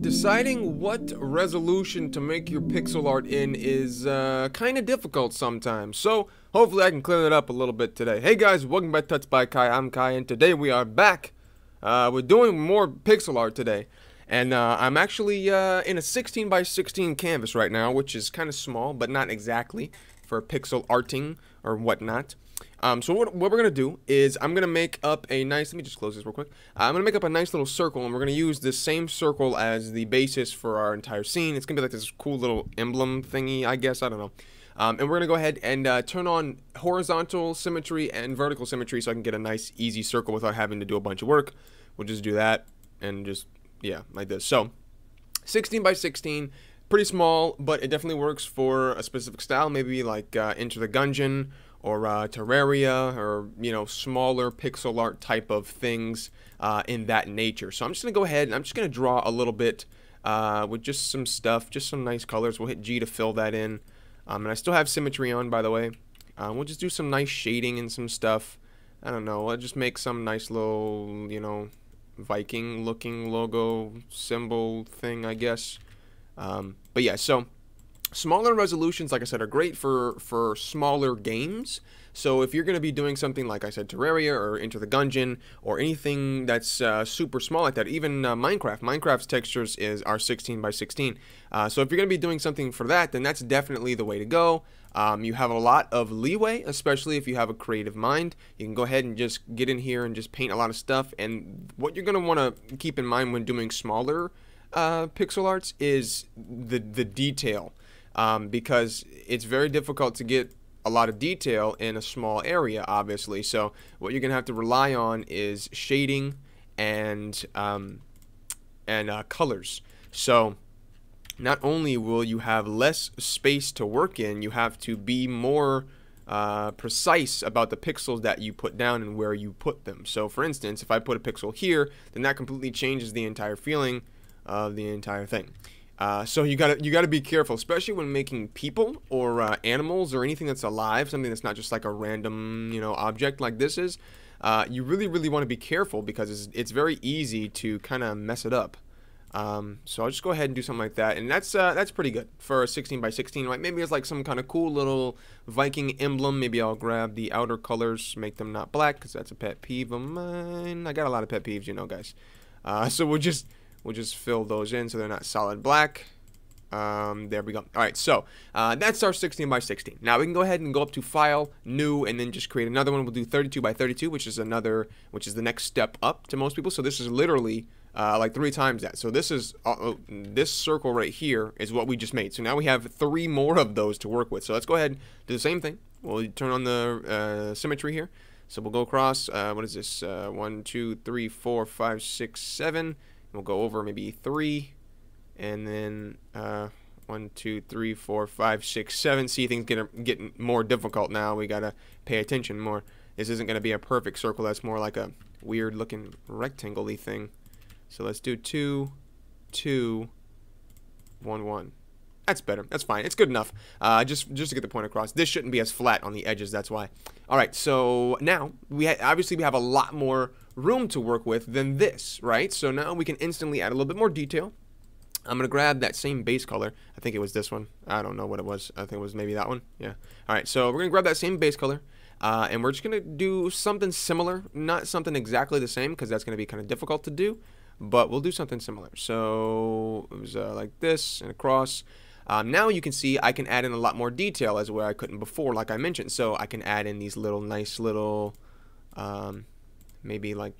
Deciding what resolution to make your pixel art in is kind of difficult sometimes, so hopefully I can clear it up a little bit today. Hey guys, welcome back to Tuts by Kai, I'm Kai, and today we are back. We're doing more pixel art today, and I'm actually in a 16 by 16 canvas right now, which is kind of small, but not exactly for pixel arting or whatnot. So what we're gonna do is I'm gonna make up a nice, let me just close this real quick. I'm gonna make up a nice little circle, and we're gonna use this same circle as the basis for our entire scene. It's gonna be like this cool little emblem thingy, I guess, I don't know. And we're gonna go ahead and turn on horizontal symmetry and vertical symmetry so I can get a nice easy circle without having to do a bunch of work. We'll just do that and just, yeah, like this. So 16 by 16, pretty small, but it definitely works for a specific style, maybe like Enter the Gungeon, or Terraria, or, you know, smaller pixel art type of things in that nature. So I'm just gonna go ahead and I'm just gonna draw a little bit with just some stuff, just some nice colors. We'll hit G to fill that in. And I still have symmetry on, by the way. We'll just do some nice shading and some stuff. I don't know, I'll just make some nice little, you know, Viking looking logo symbol thing, I guess. But yeah, so smaller resolutions, like I said, are great for smaller games. So if you're going to be doing something like I said, Terraria or Enter the Gungeon or anything that's super small like that, even Minecraft's textures are 16 by 16. So if you're going to be doing something for that, then that's definitely the way to go. You have a lot of leeway, especially if you have a creative mind. You can go ahead and just get in here and just paint a lot of stuff. And what you're going to want to keep in mind when doing smaller pixel arts is the detail. Because it's very difficult to get a lot of detail in a small area, obviously. So what you're gonna have to rely on is shading and colors. So not only will you have less space to work in, you have to be more precise about the pixels that you put down and where you put them. So for instance, if I put a pixel here, then that completely changes the entire feeling of the entire thing. So you gotta be careful, especially when making people or animals or anything that's alive, something that's not just like a random, you know, object like this is. You really want to be careful because it's very easy to kind of mess it up. So I'll just go ahead and do something like that, and that's pretty good for a 16 by 16. Like maybe it's like some kind of cool little Viking emblem. Maybe I'll grab the outer colors, make them not black, because that's a pet peeve of mine. I got a lot of pet peeves, you know, guys. So we'll just fill those in so they're not solid black. There we go. Alright, so that's our 16 by 16. Now we can go ahead and go up to File, New, and then just create another one. We'll do 32 by 32, which is the next step up to most people. So this is literally like 3 times that. So this is this circle right here is what we just made. So now we have 3 more of those to work with. So let's go ahead and do the same thing. We'll turn on the symmetry here. So we'll go across. What is this? 1, 2, 3, 4, 5, 6, 7. We'll go over maybe 3, and then 1, 2, 3, 4, 5, 6, 7. See, things getting more difficult now. We gotta pay attention more. This isn't gonna be a perfect circle. That's more like a weird-looking rectangle-y thing. So let's do 2, 2, 1, 1. That's better. That's fine. It's good enough. Just to get the point across. This shouldn't be as flat on the edges. That's why. All right. So now we obviously have a lot more room to work with than this, right? So now we can instantly add a little bit more detail. I'm gonna grab that same base color. I think it was this one. I don't know what it was. I think it was maybe that one. Yeah. All right. So we're gonna grab that same base color, and we're just gonna do something similar. Not something exactly the same because that's gonna be kind of difficult to do, but we'll do something similar. So it was like this and across. Now you can see I can add in a lot more detail as where I couldn't before, like I mentioned. So I can add in these little nice little maybe like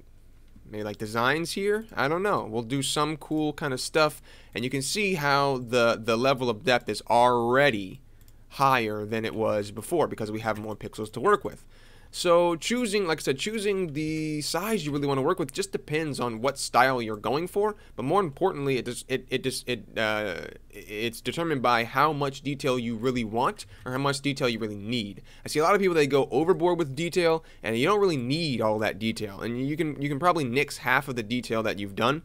designs here. I don't know. We'll do some cool kind of stuff, and you can see how the level of depth is already higher than it was before because we have more pixels to work with. So choosing, like I said, choosing the size you really want to work with just depends on what style you're going for. But more importantly, it's determined by how much detail you really want or how much detail you really need. I see a lot of people, they go overboard with detail, and you don't really need all that detail. And you can probably nix half of the detail that you've done,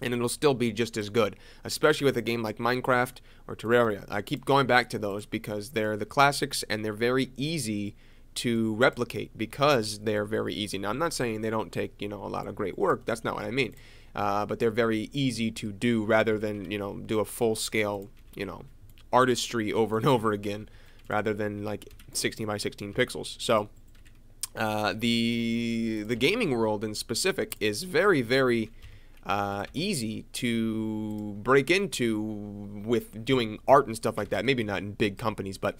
and it'll still be just as good, especially with a game like Minecraft or Terraria. I keep going back to those because they're the classics and they're very easy to replicate because they're very easy. Now I'm not saying they don't take, you know, a lot of great work. That's not what I mean. but they're very easy to do rather than, you know, do a full-scale, you know, artistry over and over again rather than like 16 by 16 pixels. So the gaming world in specific is very, very easy to break into with doing art and stuff like that. Maybe not in big companies, but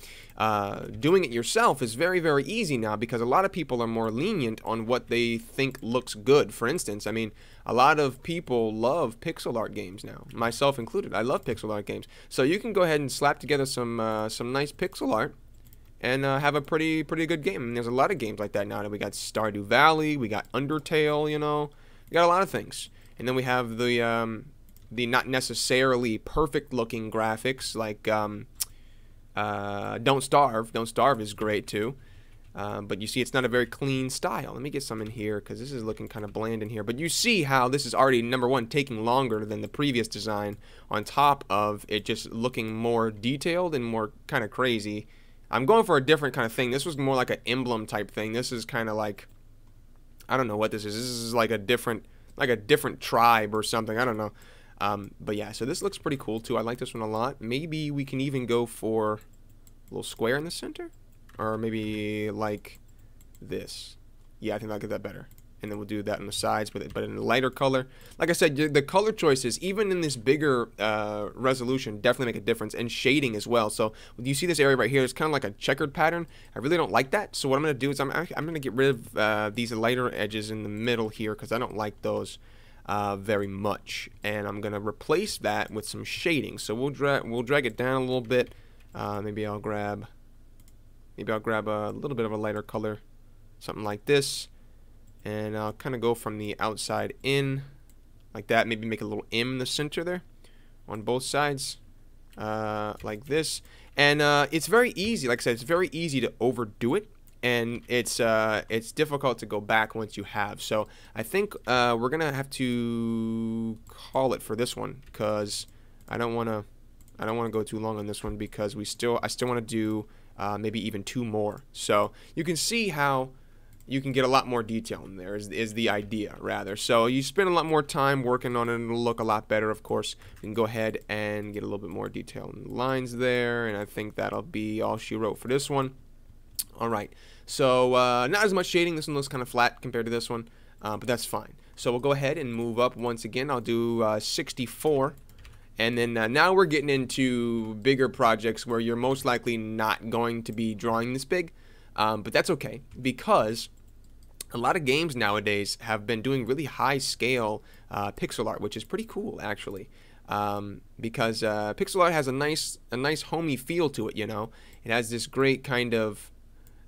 doing it yourself is very, very easy now because a lot of people are more lenient on what they think looks good. For instance, I mean, a lot of people love pixel art games now, myself included. I love pixel art games. So you can go ahead and slap together some nice pixel art and have a pretty good game. And there's a lot of games like that now. We got Stardew Valley, we got Undertale, you know, we got a lot of things. And then we have the not necessarily perfect looking graphics like Don't Starve. Don't Starve is great too, but you see it's not a very clean style. Let me get some in here because this is looking kind of bland in here. But you see how this is already, number one, taking longer than the previous design, on top of it just looking more detailed and more kind of crazy. I'm going for a different kind of thing. This was more like an emblem type thing. This is kind of like, I don't know what this is. This is like a different, like a different tribe or something, I don't know. But yeah, so this looks pretty cool too. I like this one a lot. Maybe we can even go for a little square in the center, or maybe like this. Yeah, I think I'll get that better. And then we'll do that on the sides with it, but in a lighter color. Like I said, the color choices, even in this bigger resolution, definitely make a difference, and shading as well. So you see this area right here, it's kind of like a checkered pattern. I really don't like that. So what I'm going to do is I'm going to get rid of these lighter edges in the middle here because I don't like those very much. And I'm going to replace that with some shading. So we'll drag it down a little bit. Maybe I'll grab a little bit of a lighter color, something like this. And I'll kind of go from the outside in like that. Maybe make a little M in the center there on both sides like this. And it's very easy. Like I said, it's very easy to overdo it. And it's difficult to go back once you have. So I think we're going to have to call it for this one because I don't want to go too long on this one because I still want to do maybe even two more. So you can see how you can get a lot more detail in there is the idea, rather. So you spend a lot more time working on it and it'll look a lot better, of course. You can go ahead and get a little bit more detail in the lines there, and I think that'll be all she wrote for this one. All right, so not as much shading. This one looks kind of flat compared to this one, but that's fine. So we'll go ahead and move up once again. I'll do 64. And then now we're getting into bigger projects where you're most likely not going to be drawing this big, but that's okay because a lot of games nowadays have been doing really high-scale pixel art, which is pretty cool, actually, because pixel art has a nice homey feel to it, you know? It has this great kind of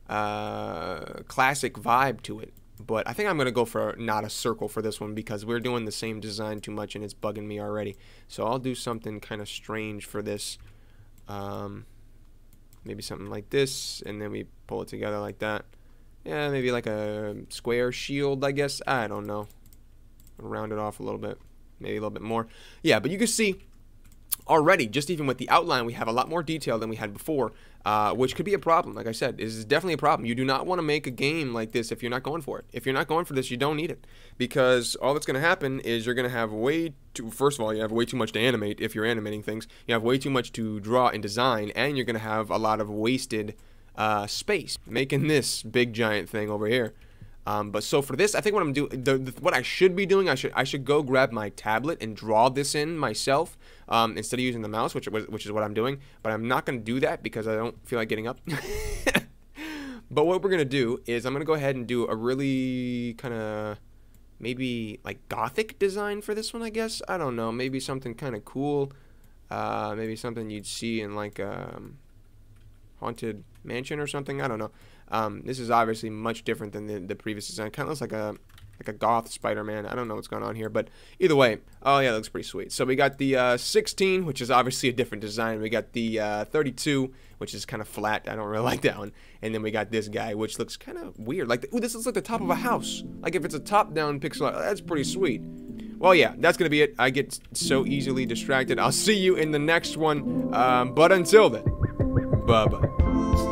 classic vibe to it, but I think I'm going to go for not a circle for this one because we're doing the same design too much and it's bugging me already. So I'll do something kind of strange for this, maybe something like this, and then we pull it together like that. Yeah, maybe like a square shield, I guess. I don't know. I'll round it off a little bit. Maybe a little bit more. Yeah, but you can see already, just even with the outline, we have a lot more detail than we had before, which could be a problem. Like I said, this is definitely a problem. You do not want to make a game like this if you're not going for it. If you're not going for this, you don't need it. Because all that's going to happen is you're going to have way too... First of all, you have way too much to animate if you're animating things. You have way too much to draw and design, and you're going to have a lot of wasted... space making this big giant thing over here, but so for this, I think what I'm doing, what I should be doing, I should go grab my tablet and draw this in myself instead of using the mouse, which is what I'm doing. But I'm not going to do that because I don't feel like getting up. But what we're going to do is I'm going to go ahead and do a really kind of maybe like gothic design for this one, I guess. I don't know, maybe something kind of cool, maybe something you'd see in like haunted mansion or something. I don't know. This is obviously much different than the previous design. Kind of looks like a goth Spider-Man. I don't know what's going on here, but either way, oh yeah, it looks pretty sweet. So we got the 16, which is obviously a different design. We got the 32, which is kind of flat. I don't really like that one. And then we got this guy, which looks kind of weird. Like, ooh, this looks like the top of a house. Like if it's a top-down pixel art, that's pretty sweet. Well, yeah, that's going to be it. I get so easily distracted. I'll see you in the next one, but until then, bye-bye.